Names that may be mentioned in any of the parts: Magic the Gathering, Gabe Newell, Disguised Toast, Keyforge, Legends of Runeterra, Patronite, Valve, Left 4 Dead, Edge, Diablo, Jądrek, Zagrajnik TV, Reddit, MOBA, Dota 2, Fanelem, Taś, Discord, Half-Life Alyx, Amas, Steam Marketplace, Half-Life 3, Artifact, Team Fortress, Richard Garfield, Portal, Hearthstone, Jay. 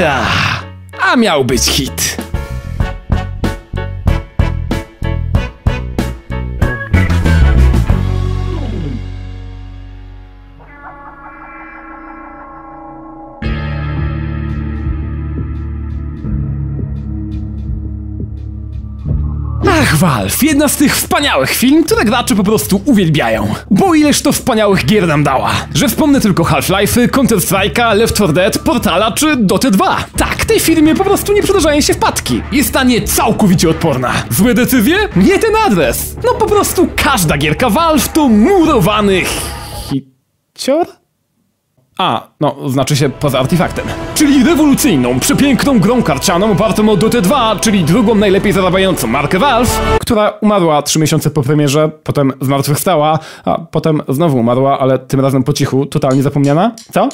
Ta, a miał być hit. Valve, jedna z tych wspaniałych firm, które gracze po prostu uwielbiają. Bo ileż to wspaniałych gier nam dała. Że wspomnę tylko Half-Life'y, Counter-Strike'a, Left 4 Dead, Portala czy Dota 2. Tak, tej firmie po prostu nie przydarzają się wpadki. Jest na nie całkowicie odporna. Złe decyzje? Nie ten adres. No po prostu każda gierka Valve to murowany hicior? A, no, znaczy się poza Artefaktem. Czyli rewolucyjną, przepiękną grą karcianą opartą o Dotę 2, czyli drugą najlepiej zarabiającą markę Valve, która umarła 3 miesiące po premierze, potem zmartwychwstała, a potem znowu umarła, ale tym razem po cichu, totalnie zapomniana. Co?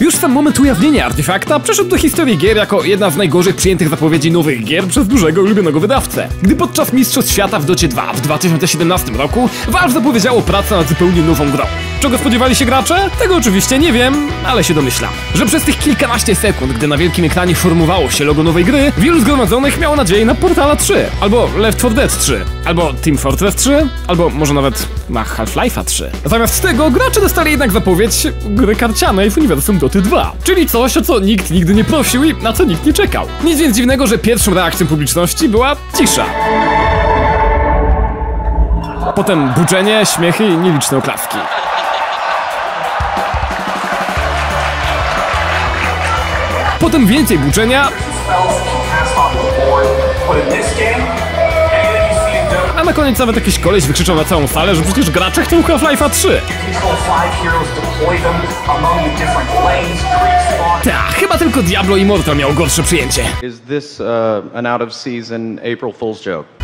Już sam moment ujawnienia Artefakta przeszedł do historii gier jako jedna z najgorzej przyjętych zapowiedzi nowych gier przez dużego ulubionego wydawcę. Gdy podczas Mistrzostw Świata w Docie 2 w 2017 roku Valve zapowiedziało pracę nad zupełnie nową grą. Czego spodziewali się gracze? Tego oczywiście nie wiem, ale się domyślam. Że przez tych kilkanaście sekund, gdy na wielkim ekranie formowało się logo nowej gry, wielu zgromadzonych miało nadzieję na Portala 3, albo Left 4 Dead 3, albo Team Fortress 3, albo może nawet na Half-Life'a 3. Zamiast tego gracze dostali jednak zapowiedź gry karcianej w uniwersum Doty 2, czyli coś, o co nikt nigdy nie prosił i na co nikt nie czekał. Nic więc dziwnego, że pierwszą reakcją publiczności była cisza. Potem buczenie, śmiechy i nieliczne oklaski. Potem więcej buczenia, a na koniec nawet jakiś koleś wykrzyczał na całą salę, że przecież gracze chcą Half-Life'a 3. Ta, chyba tylko Diablo Immortal miał gorsze przyjęcie.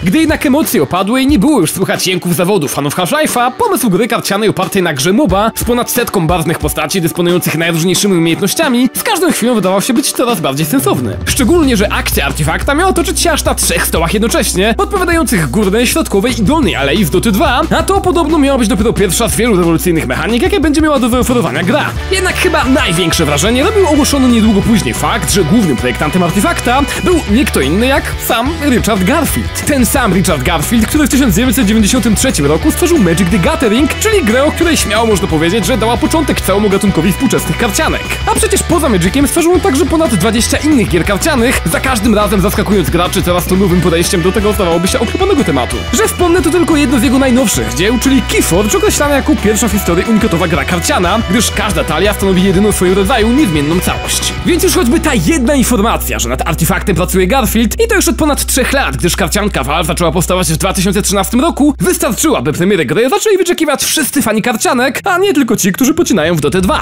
Gdy jednak emocje opadły i nie było już słychać jęków zawodu fanów Half-Life'a, pomysł gry karcianej opartej na grze MOBA z ponad setką barwnych postaci dysponujących najróżniejszymi umiejętnościami z każdą chwilą wydawał się być coraz bardziej sensowny. Szczególnie, że akcja Artefakta miała toczyć się aż na 3 stołach jednocześnie, odpowiadających górnej, środkowej i dolnej alei z Doty 2, a to podobno miała być dopiero pierwsza z wielu rewolucyjnych mechanik, jakie będzie miała do zaoferowania gra. Jednak chyba największe wrażenie robił ogłoszono niedługo później fakt, że głównym projektantem Artefakta był nie kto inny jak sam Richard Garfield. Ten sam Richard Garfield, który w 1993 roku stworzył Magic the Gathering, czyli grę, o której śmiało można powiedzieć, że dała początek całemu gatunkowi współczesnych karcianek. A przecież poza Magiciem stworzył on także ponad 20 innych gier karcianych, za każdym razem zaskakując graczy coraz to nowym podejściem do tego zdawałoby się okrypanego tematu. Że wspomnę to tylko jedno z jego najnowszych dzieł, czyli Keyforge, określana jako pierwsza w historii unikatowa gra karciana, gdyż każda talia stanowi jedyną w swoim rodzaju niezmienną całość. Więc już choćby ta jedna informacja, że nad Artefaktem pracuje Garfield i to już od ponad 3 lat, gdyż karcianka Valve zaczęła powstawać w 2013 roku, wystarczyła, by premierę gry zaczęli wyczekiwać wszyscy fani karcianek, a nie tylko ci, którzy pocinają w Dotę 2.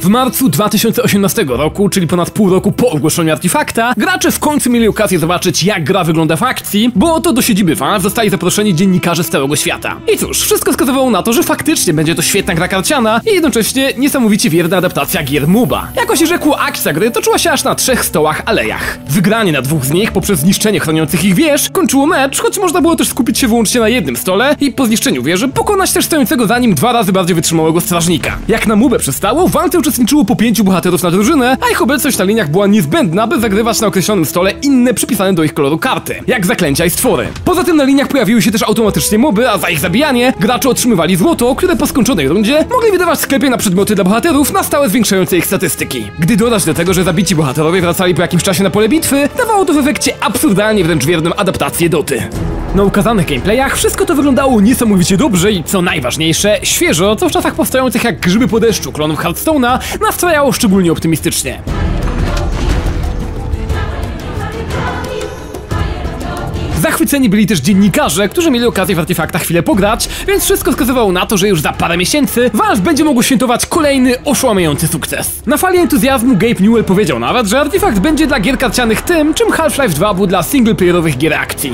W marcu 2018 roku, czyli ponad pół roku po ogłoszeniu Artefakta, gracze w końcu mieli okazję zobaczyć, jak gra wygląda w akcji, bo oto do siedziby Valve zostali zaproszeni dziennikarze z całego świata. I cóż, wszystko wskazywało na to, że faktycznie będzie to świetna gra karciana i jednocześnie niesamowicie wierna adaptacja gier MOBA. Jako się rzekło, akcja gry toczyła się aż na 3 stołach alejach. Wygranie na 2 z nich poprzez zniszczenie chroniących ich wież kończyło mecz, choć można było też skupić się wyłącznie na jednym stole i po zniszczeniu wieży pokonać też stojącego za nim 2 razy bardziej wytrzymałego strażnika. Jak na MOBę przystało, Valve uczestniczyło po 5 bohaterów na drużynę, a ich obecność na liniach była niezbędna, by zagrywać na określonym stole inne przypisane do ich koloru karty, jak zaklęcia i stwory. Poza tym na liniach pojawiły się też automatycznie moby, a za ich zabijanie gracze otrzymywali złoto, które po skończonej rundzie mogli wydawać w sklepie na przedmioty dla bohaterów na stałe zwiększające ich statystyki. Gdy dodać do tego, że zabici bohaterowie wracali po jakimś czasie na pole bitwy, dawało to w efekcie absurdalnie wręcz wierną adaptację Doty. Na ukazanych gameplayach wszystko to wyglądało niesamowicie dobrze i co najważniejsze, świeżo, co w czasach powstających jak grzyby po deszczu klonów Hearthstone'a nastrajało szczególnie optymistycznie. Zachwyceni byli też dziennikarze, którzy mieli okazję w Artefaktach chwilę pograć, więc wszystko wskazywało na to, że już za parę miesięcy Valve będzie mogło świętować kolejny oszałamiający sukces. Na fali entuzjazmu Gabe Newell powiedział nawet, że Artefakt będzie dla gier karcianych tym, czym Half-Life 2 był dla singleplayerowych gier akcji.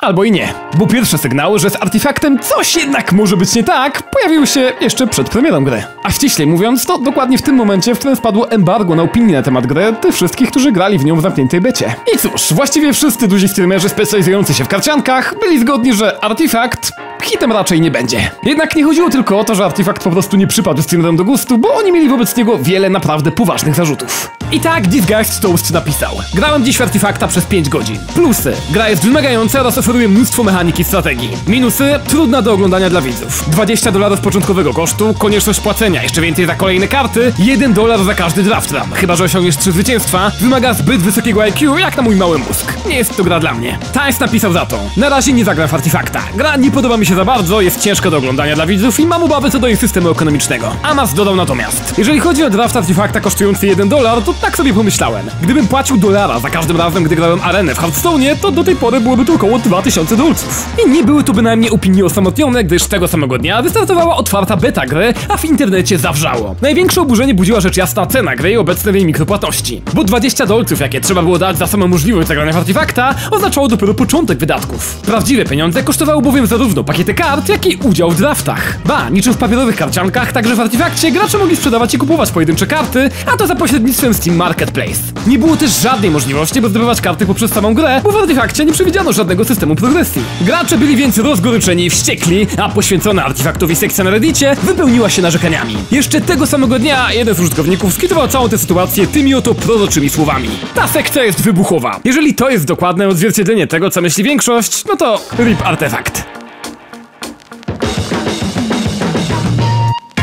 Albo i nie, bo pierwsze sygnały, że z Artifactem coś jednak może być nie tak, pojawiły się jeszcze przed premierą gry. A ściślej mówiąc, to dokładnie w tym momencie, w którym spadło embargo na opinię na temat gry tych wszystkich, którzy grali w nią w zamkniętej becie. I cóż, właściwie wszyscy duzi streamerzy specjalizujący się w karciankach byli zgodni, że Artifact hitem raczej nie będzie. Jednak nie chodziło tylko o to, że Artifact po prostu nie przypadł streamerom do gustu, bo oni mieli wobec niego wiele naprawdę poważnych zarzutów. I tak Disguised Toast napisał: grałem dziś w Artifacta przez 5 godzin. Plusy: gra jest wymagająca oraz oferuje mnóstwo mechaniki i strategii. Minusy: trudna do oglądania dla widzów. $20 początkowego kosztu, konieczność płacenia jeszcze więcej za kolejne karty, $1 za każdy draft run. Chyba że osiągniesz 3 zwycięstwa, wymaga zbyt wysokiego IQ jak na mój mały mózg. Nie jest to gra dla mnie. Taś napisał za to: na razie nie zagra w Artifacta. Gra nie podoba mi się za bardzo, jest ciężka do oglądania dla widzów i mam obawy co do jej systemu ekonomicznego. Amas dodał natomiast: jeżeli chodzi o draft Artifacta kosztujący $1, to tak sobie pomyślałem. Gdybym płacił $1 za każdym razem, gdy grałem arenę w Hearthstone, to do tej pory byłoby to około 2000 dolców. I nie były to bynajmniej opinie osamotnione, gdyż tego samego dnia wystartowała otwarta beta gry, a w internecie zawrzało. Największe oburzenie budziła rzecz jasna cena gry i obecne w jej mikropłatności. Bo $20, jakie trzeba było dać za samą możliwość zagrania w Artifacta, oznaczało dopiero początek wydatków. Prawdziwe pieniądze kosztowały bowiem zarówno pakiety kart, jak i udział w draftach. Ba, niczym w papierowych karciankach, także w Artifaccie gracze mogli sprzedawać i kupować pojedyncze karty, a to za pośrednictwem Steam Marketplace. Nie było też żadnej możliwości, by zdobywać karty poprzez samą grę, bo w Artifakcie nie przewidziano żadnego systemu progresji. Gracze byli więc rozgoryczeni i wściekli, a poświęcona Artifaktowi sekcja na Reddicie wypełniła się narzekaniami. Jeszcze tego samego dnia jeden z użytkowników skwitował całą tę sytuację tymi oto proroczymi słowami: ta sekcja jest wybuchowa. Jeżeli to jest dokładne odzwierciedlenie tego, co myśli większość, no to RIP Artefakt.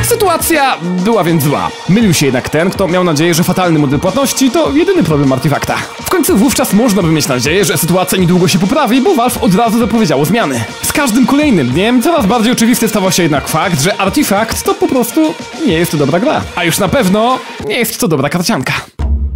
Sytuacja była więc zła. Mylił się jednak ten, kto miał nadzieję, że fatalny model płatności to jedyny problem Artifacta. W końcu wówczas można by mieć nadzieję, że sytuacja niedługo się poprawi, bo Valve od razu zapowiedziało zmiany. Z każdym kolejnym dniem coraz bardziej oczywisty stawał się jednak fakt, że Artifact to po prostu nie jest to dobra gra. A już na pewno nie jest to dobra karcianka.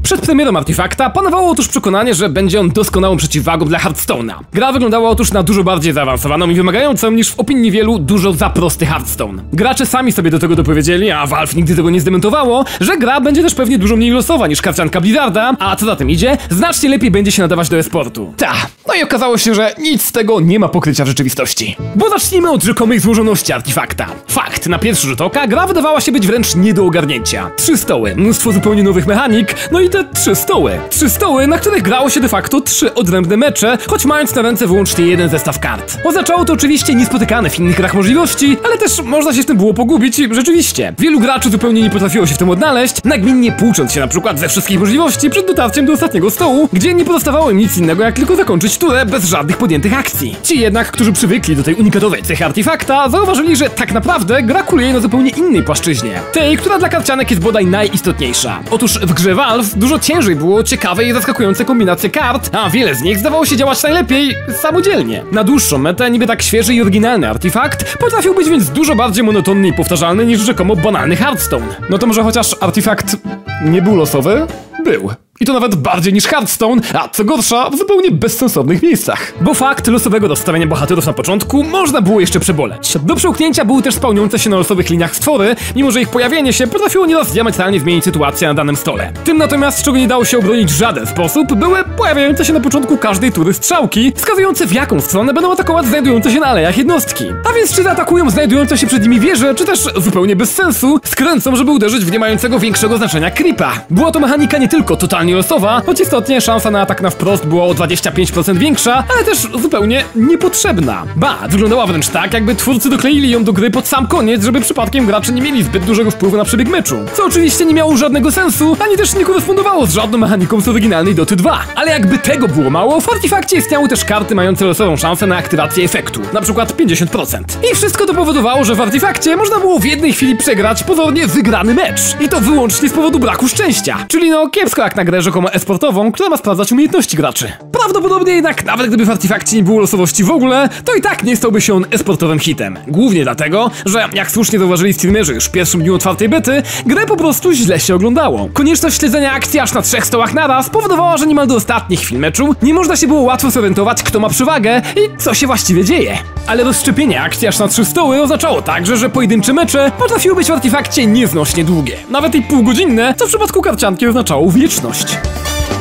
Przed premierą Artifacta panowało otóż przekonanie, że będzie on doskonałą przeciwwagą dla Hearthstone'a. Gra wyglądała otóż na dużo bardziej zaawansowaną i wymagającą niż w opinii wielu dużo za prosty Hearthstone. Gracze sami sobie do tego dopowiedzieli, a Valve nigdy tego nie zdementowało, że gra będzie też pewnie dużo mniej losowa niż karcianka Blizzarda, a co za tym idzie, znacznie lepiej będzie się nadawać do e-sportu. Ta, no i okazało się, że nic z tego nie ma pokrycia w rzeczywistości. Bo zacznijmy od rzekomej złożoności Artifacta. Fakt, na pierwszy rzut oka gra wydawała się być wręcz nie do ogarnięcia. 3 stoły, mnóstwo zupełnie nowych mechanik, no i te 3 stoły. 3 stoły, na których grało się de facto 3 odrębne mecze, choć mając na ręce wyłącznie jeden zestaw kart. Oznaczało to oczywiście niespotykane w innych grach możliwości, ale też można się w tym było pogubić i rzeczywiście. Wielu graczy zupełnie nie potrafiło się w tym odnaleźć, nagminnie płucząc się na przykład ze wszystkich możliwości przed dotarciem do ostatniego stołu, gdzie nie pozostawało im nic innego jak tylko zakończyć turę bez żadnych podjętych akcji. Ci jednak, którzy przywykli do tej unikatowej cechy Artifacta, zauważyli, że tak naprawdę gra kuluje na zupełnie innej płaszczyźnie. Tej, która dla karcianek jest bodaj najistotniejsza. Otóż w grze Valve dużo ciężej było ciekawe i zaskakujące kombinacje kart, a wiele z nich zdawało się działać najlepiej samodzielnie. Na dłuższą metę niby tak świeży i oryginalny Artifakt potrafił być więc dużo bardziej monotonny i powtarzalny niż rzekomo banalny Hearthstone. No to może chociaż Artifakt nie był losowy? Był. I to nawet bardziej niż Hearthstone, a co gorsza, w zupełnie bezsensownych miejscach. Bo fakt losowego rozstawiania bohaterów na początku można było jeszcze przeboleć. Do przełknięcia były też spełniące się na losowych liniach stwory, mimo że ich pojawienie się potrafiło nieraz diametralnie zmienić sytuację na danym stole. Tym natomiast, czego nie dało się obronić w żaden sposób, były pojawiające się na początku każdej tury strzałki, wskazujące w jaką stronę będą atakować znajdujące się na alejach jednostki. A więc czy zaatakują znajdujące się przed nimi wieże, czy też zupełnie bez sensu skręcą, żeby uderzyć w nie mającego większego znaczenia creepa. Była to mechanika nie tylko totalnie losowa, choć istotnie szansa na atak na wprost była o 25% większa, ale też zupełnie niepotrzebna. Ba, wyglądała wręcz tak, jakby twórcy dokleili ją do gry pod sam koniec, żeby przypadkiem gracze nie mieli zbyt dużego wpływu na przebieg meczu. Co oczywiście nie miało żadnego sensu, ani też nie korespondowało z żadną mechaniką z oryginalnej Doty 2. Ale jakby tego było mało, w Artifakcie istniały też karty mające losową szansę na aktywację efektu, na przykład 50%. I wszystko to powodowało, że w Artifakcie można było w jednej chwili przegrać pozornie wygrany mecz. I to wyłącznie z powodu braku szczęścia. Czyli no kiepsko jak na grę rzekomo e-sportową, która ma sprawdzać umiejętności graczy. Prawdopodobnie jednak, nawet gdyby w Artifakcie nie było losowości w ogóle, to i tak nie stałby się on e-sportowym hitem. Głównie dlatego, że jak słusznie zauważyli streamerzy już w pierwszym dniu otwartej bety, grę po prostu źle się oglądało. Konieczność śledzenia akcji aż na 3 stołach naraz powodowała, że niemal do ostatnich chwil meczu nie można się było łatwo zorientować, kto ma przewagę i co się właściwie dzieje. Ale rozszczepienie akcji aż na 3 stoły oznaczało także, że pojedyncze mecze potrafiły być w Artifakcie nieznośnie długie. Nawet i półgodzinne, co w przypadku karcianki oznaczało wieczność.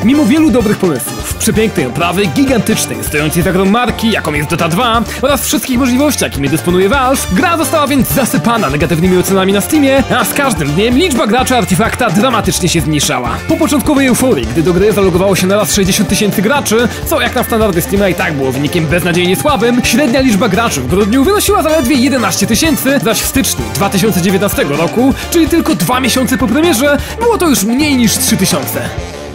Mimo wielu dobrych pomysłów, przepięknej oprawy, gigantycznej, stojącej za grą marki, jaką jest Dota 2 oraz wszystkich możliwości, jakimi dysponuje Valve, gra została więc zasypana negatywnymi ocenami na Steamie, a z każdym dniem liczba graczy Artifacta dramatycznie się zmniejszała. Po początkowej euforii, gdy do gry zalogowało się naraz 60 000 graczy, co jak na standardy Steama i tak było wynikiem beznadziejnie słabym, średnia liczba graczy w grudniu wynosiła zaledwie 11 000, zaś w styczniu 2019 roku, czyli tylko 2 miesiące po premierze, było to już mniej niż 3000.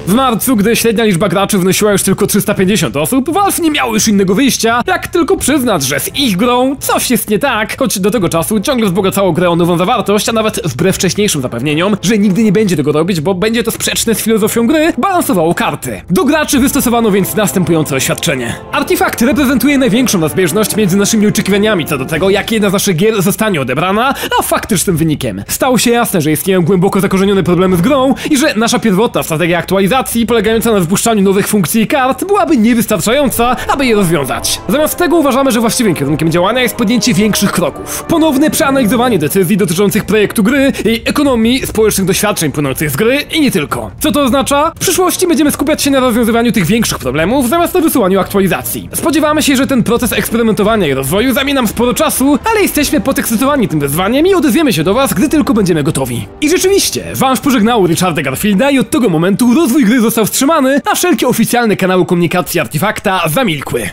W marcu, gdy średnia liczba graczy wynosiła już tylko 350 osób, Valve nie miało już innego wyjścia, jak tylko przyznać, że z ich grą coś jest nie tak, choć do tego czasu ciągle wzbogacało grę o nową zawartość, a nawet wbrew wcześniejszym zapewnieniom, że nigdy nie będzie tego robić, bo będzie to sprzeczne z filozofią gry, balansowało karty. Do graczy wystosowano więc następujące oświadczenie. Artifact reprezentuje największą rozbieżność między naszymi oczekiwaniami co do tego, jak jedna z naszych gier zostanie odebrana, a faktycznym wynikiem. Stało się jasne, że istnieją głęboko zakorzenione problemy z grą i że nasza pierwotna strategia aktualizacji polegająca na wypuszczaniu nowych funkcji i kart byłaby niewystarczająca, aby je rozwiązać. Zamiast tego uważamy, że właściwym kierunkiem działania jest podjęcie większych kroków. Ponowne przeanalizowanie decyzji dotyczących projektu gry, jej ekonomii, społecznych doświadczeń płynących z gry i nie tylko. Co to oznacza? W przyszłości będziemy skupiać się na rozwiązywaniu tych większych problemów zamiast na wysyłaniu aktualizacji. Spodziewamy się, że ten proces eksperymentowania i rozwoju zajmie nam sporo czasu, ale jesteśmy podekscytowani tym wyzwaniem i odezwiemy się do was, gdy tylko będziemy gotowi. I rzeczywiście, Valve pożegnało Richarda Garfielda i od tego momentu rozwój gry został wstrzymany, a wszelkie oficjalne kanały komunikacji Artifacta zamilkły.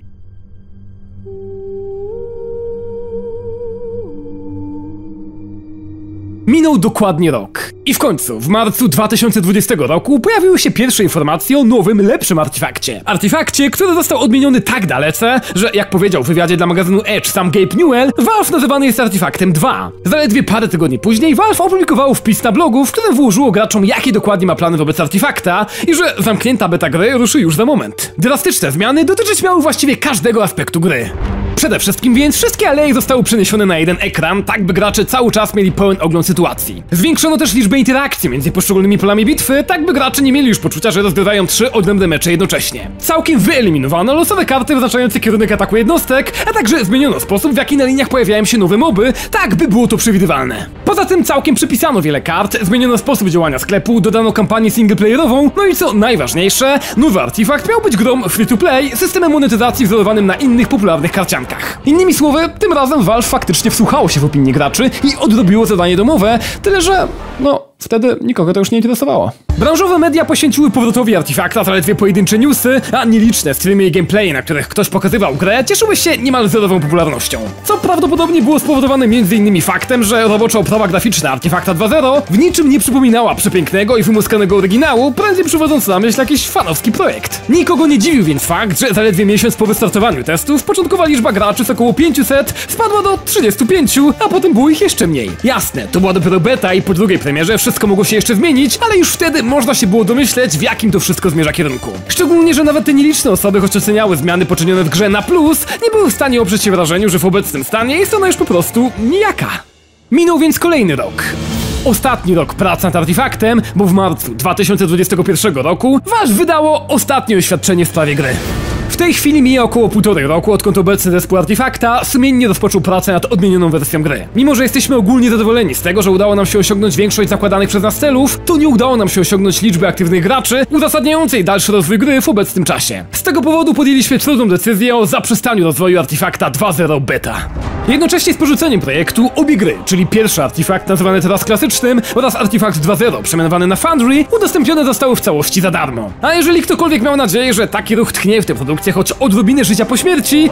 Minął dokładnie rok. I w końcu, w marcu 2020 roku pojawiły się pierwsze informacje o nowym, lepszym artefakcie. Artefakcie, który został odmieniony tak dalece, że jak powiedział w wywiadzie dla magazynu Edge sam Gabe Newell, Valve nazywany jest Artefaktem 2. Zaledwie parę tygodni później Valve opublikowało wpis na blogu, w którym wyłożyło graczom, jakie dokładnie ma plany wobec Artefakta i że zamknięta beta gry ruszy już za moment. Drastyczne zmiany dotyczyć miały właściwie każdego aspektu gry. Przede wszystkim więc wszystkie aleje zostały przeniesione na jeden ekran, tak by gracze cały czas mieli pełen ogląd sytuacji. Zwiększono też liczbę interakcji między poszczególnymi polami bitwy, tak by gracze nie mieli już poczucia, że rozgrywają 3 odrębne mecze jednocześnie. Całkiem wyeliminowano losowe karty wyznaczające kierunek ataku jednostek, a także zmieniono sposób, w jaki na liniach pojawiają się nowe moby, tak by było to przewidywalne. Poza tym całkiem przepisano wiele kart, zmieniono sposób działania sklepu, dodano kampanię singleplayerową, no i co najważniejsze, nowy Artefakt miał być grą free-to-play, systemem monetyzacji wzorowanym na innych popularnych karciankach. Innymi słowy, tym razem Valve faktycznie wsłuchało się w opinię graczy i odrobiło zadanie domowe, tyle że, no, wtedy nikogo to już nie interesowało. Branżowe media poświęciły powrotowi Artefakta zaledwie pojedyncze newsy, a nieliczne streamy i gameplaye, na których ktoś pokazywał grę, cieszyły się niemal zerową popularnością. Co prawdopodobnie było spowodowane m.in. faktem, że robocza oprawa graficzna Artefakta 2.0 w niczym nie przypominała przepięknego i wymuskanego oryginału, prędzej przywodząc na myśl jakiś fanowski projekt. Nikogo nie dziwił więc fakt, że zaledwie miesiąc po wystartowaniu testów początkowa liczba graczy z około 500 spadła do 35, a potem było ich jeszcze mniej. Jasne, to była dopiero beta i po drugiej premierze wszystko mogło się jeszcze zmienić, ale już wtedy można się było domyśleć, w jakim to wszystko zmierza kierunku. Szczególnie, że nawet te nieliczne osoby, choć oceniały zmiany poczynione w grze na plus, nie były w stanie oprzeć się wrażeniu, że w obecnym stanie jest ona już po prostu nijaka. Minął więc kolejny rok. Ostatni rok pracy nad Artefaktem, bo w marcu 2021 roku Valve wydało ostatnie oświadczenie w sprawie gry. W tej chwili mija około 1,5 roku, odkąd obecny zespół Artefakta sumiennie rozpoczął pracę nad odmienioną wersją gry. Mimo że jesteśmy ogólnie zadowoleni z tego, że udało nam się osiągnąć większość zakładanych przez nas celów, to nie udało nam się osiągnąć liczby aktywnych graczy uzasadniającej dalszy rozwój gry w obecnym czasie. Z tego powodu podjęliśmy trudną decyzję o zaprzestaniu rozwoju Artefakta 2.0 beta. Jednocześnie z porzuceniem projektu obie gry, czyli pierwszy Artefakt nazywany teraz klasycznym oraz Artefakt 2.0 przemianowany na Foundry, udostępnione zostały w całości za darmo. A jeżeli ktokolwiek miał nadzieję, że taki ruch tchnie w tę produkcję choć odrobinę życia po śmierci,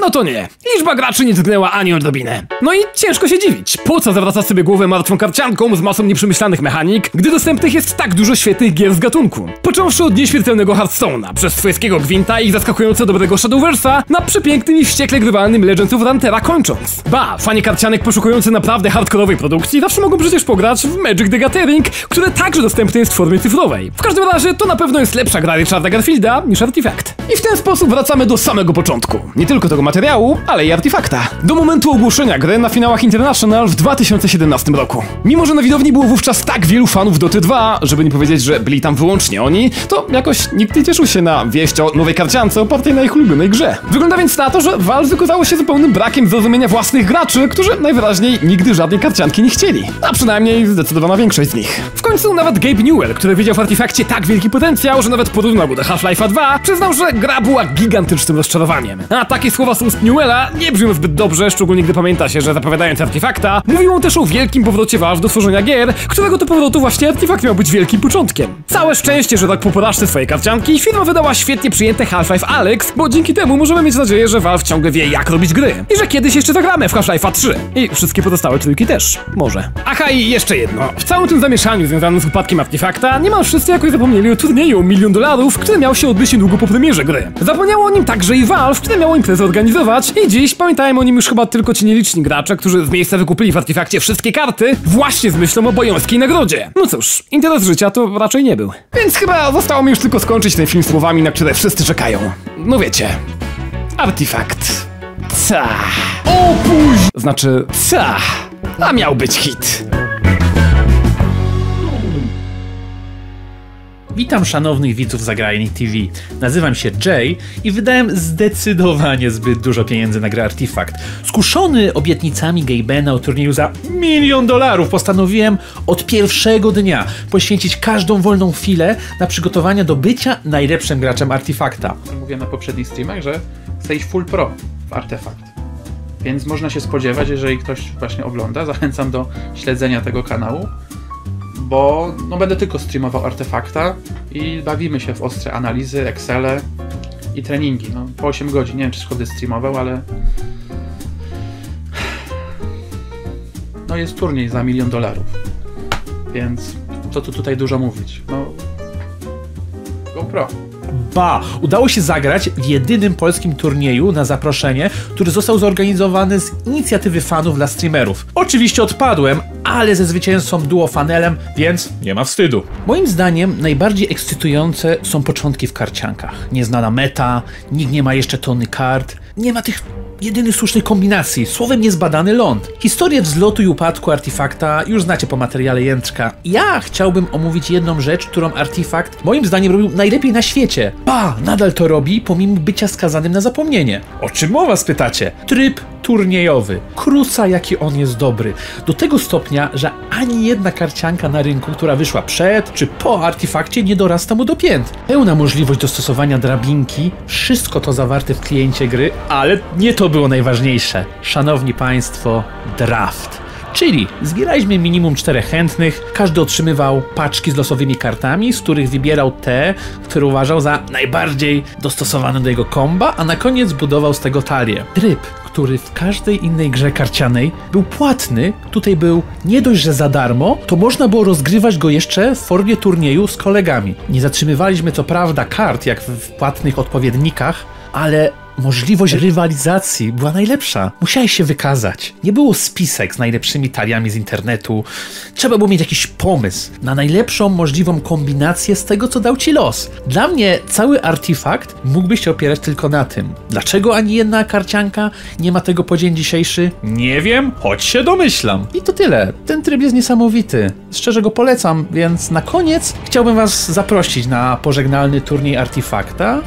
no to nie. Liczba graczy nie zgnęła ani odrobinę. No i ciężko się dziwić. Po co zawraca sobie głowę martwą karcianką z masą nieprzemyślanych mechanik, gdy dostępnych jest tak dużo świetnych gier z gatunku? Począwszy od nieśmiertelnego Hearthstone'a, przez swojskiego Gwinta i zaskakująco dobrego Shadowverse'a, na przepięknym i wściekle grywalnym Legends of Runeterra kończąc. Ba, fani karcianek poszukujący naprawdę hardkorowej produkcji zawsze mogą przecież pograć w Magic the Gathering, które także dostępne jest w formie cyfrowej. W każdym razie to na pewno jest lepsza gra Richarda Garfielda niż Artifact. I w ten sposób wracamy do samego początku. Nie tylko tego materiału, ale i Artefakta. Do momentu ogłoszenia gry na finałach International w 2017 roku. Mimo że na widowni było wówczas tak wielu fanów Doty 2, żeby nie powiedzieć, że byli tam wyłącznie oni, to jakoś nikt nie cieszył się na wieść o nowej karciance opartej na ich ulubionej grze. Wygląda więc na to, że Valve wykazało się zupełnym brakiem zrozumienia własnych graczy, którzy najwyraźniej nigdy żadnej karcianki nie chcieli. A przynajmniej zdecydowana większość z nich. W końcu nawet Gabe Newell, który widział w Artifakcie tak wielki potencjał, że nawet porównał go do Half-Life'a 2, przyznał, że gra była gigantycznym rozczarowaniem. A takie słowa z ust Newella nie brzmią zbyt dobrze, szczególnie gdy pamięta się, że zapowiadając Artifakta, mówił on też o wielkim powrocie Valve do tworzenia gier, którego to powrotu właśnie Artifact miał być wielkim początkiem. Całe szczęście, że tak po porażce swojej karcianki firma wydała świetnie przyjęte Half-Life Alyx, bo dzięki temu możemy mieć nadzieję, że Valve ciągle wie, jak robić gry i że kiedyś jeszcze zagramy w Half-Life'a 3. I wszystkie pozostałe trójki też, może. Aha, i jeszcze jedno. W całym tym zamieszaniu związanym z upadkiem Artifakta niemal wszyscy jakoś zapomnieli o turnieju $1 milion, który miał się odbyć niedługo po premierze gry. Zapomniało o nim także i Valve, które miało imprezę organizować i dziś pamiętają o nim już chyba tylko ci nieliczni gracze, którzy z miejsca wykupili w Artifakcie wszystkie karty właśnie z myślą o bojońskiej nagrodzie. No cóż, interes życia to raczej nie był. Więc chyba zostało mi już tylko skończyć ten film słowami, na które wszyscy czekają. No wiecie, Artifakt. Ca. Znaczy, ca. A miał być hit. Witam szanownych widzów Zagrajnik TV. Nazywam się Jay i wydałem zdecydowanie zbyt dużo pieniędzy na grę Artifact. Skuszony obietnicami Gabena o turnieju za $1 milion postanowiłem od pierwszego dnia poświęcić każdą wolną chwilę na przygotowania do bycia najlepszym graczem Artifacta. Mówiłem na poprzednich streamach, że chcę iść full pro w Artifact. Więc można się spodziewać, jeżeli ktoś właśnie ogląda, zachęcam do śledzenia tego kanału, bo no, będę tylko streamował Artefakta i bawimy się w ostre analizy, Excele i treningi. No, po 8 godzin, nie wiem czy szkody streamował, ale no jest turniej za $1 milion, więc co tu tutaj dużo mówić. No, GoPro. Ba! Udało się zagrać w jedynym polskim turnieju na zaproszenie, który został zorganizowany z inicjatywy fanów dla streamerów. Oczywiście odpadłem, ale ze zwycięzcą duo Fanelem, więc nie ma wstydu. Moim zdaniem najbardziej ekscytujące są początki w karciankach. Nieznana meta, nikt nie ma jeszcze tony kart, nie ma tych jedynych słusznych kombinacji, słowem niezbadany ląd. Historię wzlotu i upadku Artifakta już znacie po materiale Jądrka. Ja chciałbym omówić jedną rzecz, którą Artifakt moim zdaniem robił najlepiej na świecie. Ba, nadal to robi, pomimo bycia skazanym na zapomnienie. O czym mowa, spytacie? Tryb turniejowy. Kruca, jaki on jest dobry. Do tego stopnia, że ani jedna karcianka na rynku, która wyszła przed czy po Artifakcie, nie dorasta mu do pięt. Pełna możliwość dostosowania drabinki, wszystko to zawarte w kliencie gry, ale nie to było najważniejsze. Szanowni Państwo, draft. Czyli zbieraliśmy minimum 4 chętnych, każdy otrzymywał paczki z losowymi kartami, z których wybierał te, które uważał za najbardziej dostosowane do jego komba, a na koniec budował z tego talię. Tryb, który w każdej innej grze karcianej był płatny, tutaj był nie dość, że za darmo, to można było rozgrywać go jeszcze w formie turnieju z kolegami. Nie zatrzymywaliśmy co prawda kart jak w płatnych odpowiednikach, ale możliwość rywalizacji była najlepsza. Musiałeś się wykazać. Nie było spisek z najlepszymi taliami z internetu. Trzeba było mieć jakiś pomysł na najlepszą możliwą kombinację z tego, co dał ci los. Dla mnie cały Artifakt mógłby się opierać tylko na tym. Dlaczego ani jedna karcianka nie ma tego po dzień dzisiejszy? Nie wiem, choć się domyślam. I to tyle. Ten tryb jest niesamowity. Szczerze go polecam, więc na koniec chciałbym was zaprosić na pożegnalny turniej Artifakta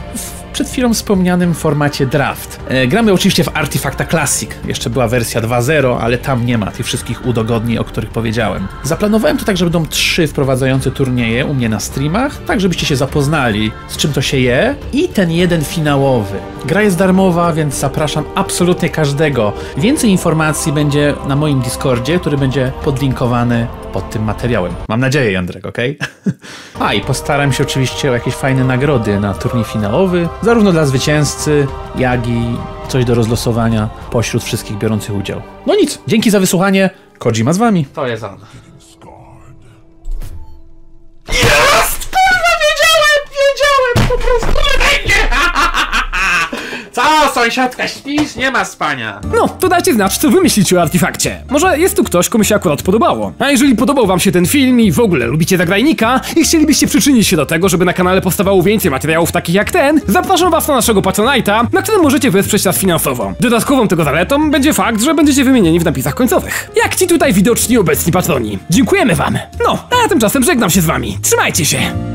przed chwilą wspomnianym formacie draft. Gramy oczywiście w Artifakta Classic. Jeszcze była wersja 2.0, ale tam nie ma tych wszystkich udogodnień, o których powiedziałem. Zaplanowałem to tak, że będą 3 wprowadzające turnieje u mnie na streamach, tak żebyście się zapoznali, z czym to się je, i ten jeden finałowy. Gra jest darmowa, więc zapraszam absolutnie każdego. Więcej informacji będzie na moim Discordzie, który będzie podlinkowany pod tym materiałem. Mam nadzieję, Jądrek, okej? A i postaram się oczywiście o jakieś fajne nagrody na turniej finałowy, zarówno dla zwycięzcy, jak i coś do rozlosowania pośród wszystkich biorących udział. No nic, dzięki za wysłuchanie. Kojima z wami. To jest on. Jest! Kurwa, wiedziałem! Po prostu nie będzie! Co, sąsiadka, śpisz? Nie ma spania. No, to dajcie znać, co wy myślicie o Artifakcie. Może jest tu ktoś, komu się akurat podobało. A jeżeli podobał wam się ten film i w ogóle lubicie Zagrajnika i chcielibyście przyczynić się do tego, żeby na kanale powstawało więcej materiałów takich jak ten, zapraszam was na naszego Patronite'a, na którym możecie wesprzeć nas finansowo. Dodatkową tego zaletą będzie fakt, że będziecie wymienieni w napisach końcowych. Jak ci tutaj widoczni obecni patroni. Dziękujemy wam. No, a tymczasem żegnam się z wami. Trzymajcie się.